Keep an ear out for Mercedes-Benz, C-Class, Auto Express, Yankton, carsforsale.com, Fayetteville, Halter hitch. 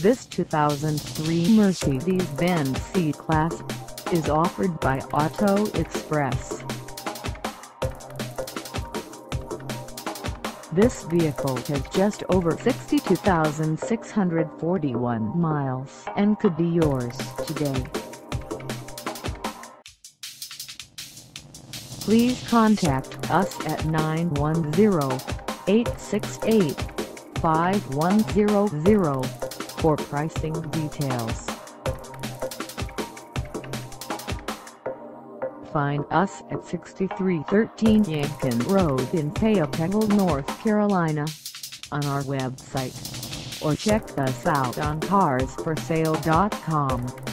This 2003 Mercedes-Benz C-Class is offered by Auto Express. This vehicle has just over 62,641 miles and could be yours today. Please contact us at 910-868-5100 for pricing details. Find us at 6313 Yankton Road in Fayetteville, North Carolina, on our website, or check us out on carsforsale.com.